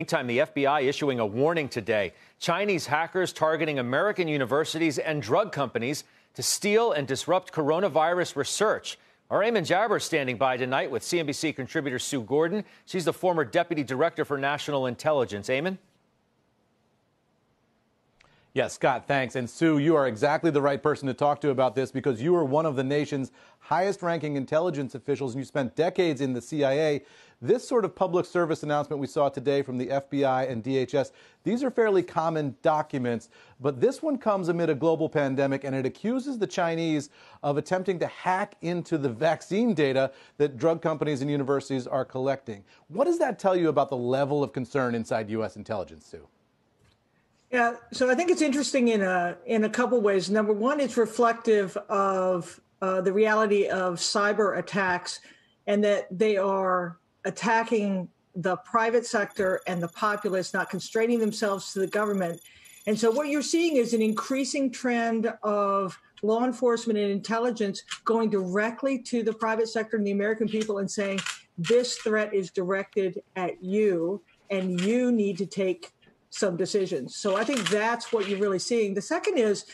Meantime, the FBI issuing a warning today. Chinese hackers targeting American universities and drug companies to steal and disrupt coronavirus research. Our Eamon Javers standing by tonight with CNBC contributor Sue Gordon. She's the former deputy director for national intelligence. Eamon? Yes, Scott, thanks. And Sue, you are exactly the right person to talk to about this because you are one of the nation's highest-ranking intelligence officials, and you spent decades in the CIA. This sort of public service announcement we saw today from the FBI and DHS, these are fairly common documents, but this one comes amid a global pandemic, and it accuses the Chinese of attempting to hack into the vaccine data that drug companies and universities are collecting. What does that tell you about the level of concern inside U.S. intelligence, Sue? Yeah, so I think it's interesting in a couple ways. Number one, it's reflective of the reality of cyber attacks and that they are attacking the private sector and the populace, not constraining themselves to the government. And so what you're seeing is an increasing trend of law enforcement and intelligence going directly to the private sector and the American people and saying, this threat is directed at you and you need to take some decisions. So I think that's what you're really seeing. The second is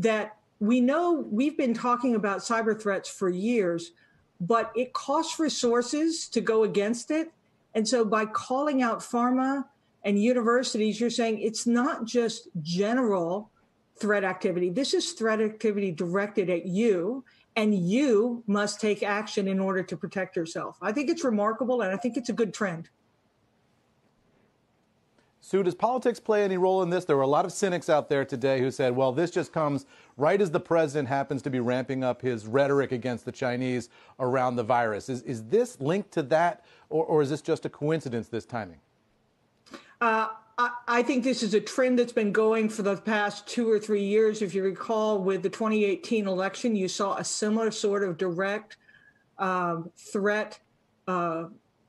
that we know we've been talking about cyber threats for years, but it costs resources to go against it. And so by calling out pharma and universities, you're saying it's not just general threat activity. This is threat activity directed at you, and you must take action in order to protect yourself. I think it's remarkable, and I think it's a good trend. Sue, does politics play any role in this? There were a lot of cynics out there today who said, well, this just comes right as the president happens to be ramping up his rhetoric against the Chinese around the virus. Is this linked to that, or is this just a coincidence, this timing? I think this is a trend that's been going for the past 2 or 3 years. If you recall, with the 2018 election, you saw a similar sort of direct threat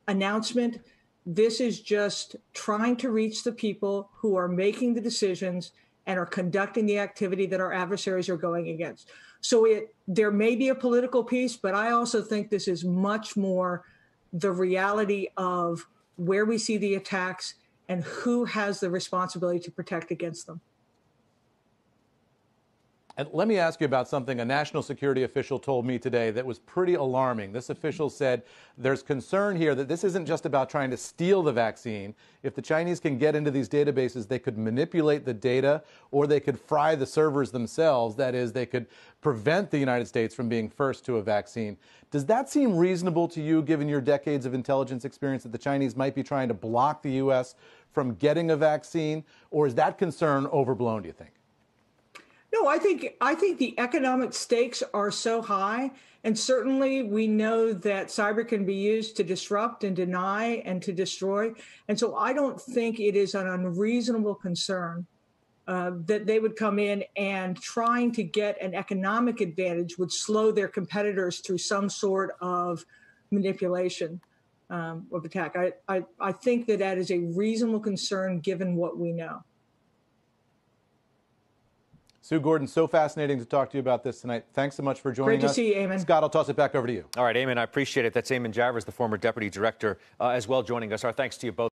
announcement. This is just trying to reach the people who are making the decisions and are conducting the activity that our adversaries are going against. So there may be a political piece, but I also think this is much more the reality of where we see the attacks and who has the responsibility to protect against them. And let me ask you about something a national security official told me today that was pretty alarming. This official said there's concern here that this isn't just about trying to steal the vaccine. If the Chinese can get into these databases, they could manipulate the data or they could fry the servers themselves. That is, they could prevent the United States from being first to a vaccine. Does that seem reasonable to you, given your decades of intelligence experience, that the Chinese might be trying to block the U.S. from getting a vaccine? Or is that concern overblown, do you think? No, I think the economic stakes are so high, and certainly we know that cyber can be used to disrupt and deny and to destroy. And so I don't think it is an unreasonable concern that they would come in and trying to get an economic advantage would slow their competitors through some sort of manipulation of attack. I think that is a reasonable concern given what we know. Sue Gordon, so fascinating to talk to you about this tonight. Thanks so much for joining us. Great to see you, Eamon. Scott, I'll toss it back over to you. All right, Eamon, I appreciate it. That's Eamon Javers, the former deputy director, as well, joining us. Our thanks to you both.